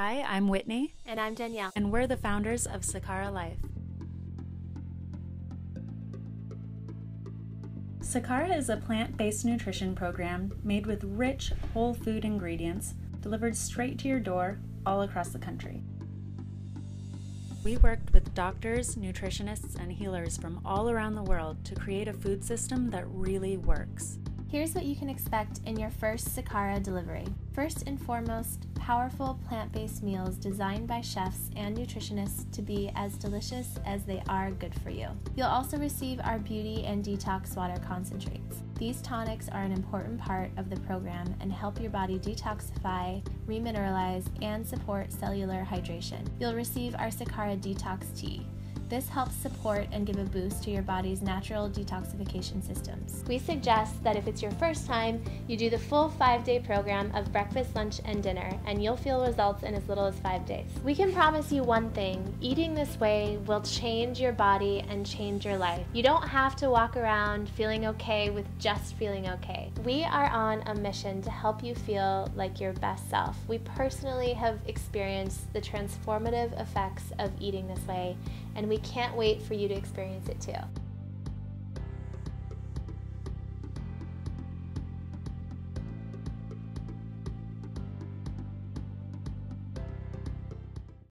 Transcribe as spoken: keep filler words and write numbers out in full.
Hi, I'm Whitney. And I'm Danielle. And we're the founders of Sakara Life. Sakara is a plant-based nutrition program made with rich, whole food ingredients delivered straight to your door all across the country. We worked with doctors, nutritionists, and healers from all around the world to create a food system that really works. Here's what you can expect in your first Sakara delivery. First and foremost, powerful plant-based meals designed by chefs and nutritionists to be as delicious as they are good for you. You'll also receive our beauty and detox water concentrates. These tonics are an important part of the program and help your body detoxify, remineralize, and support cellular hydration. You'll receive our Sakara Detox Tea. This helps support and give a boost to your body's natural detoxification systems. We suggest that if it's your first time, you do the full five-day program of breakfast, lunch, and dinner, and you'll feel results in as little as five days. We can promise you one thing: eating this way will change your body and change your life. You don't have to walk around feeling okay with just feeling okay. We are on a mission to help you feel like your best self. We personally have experienced the transformative effects of eating this way, and we can't wait for you to experience it too.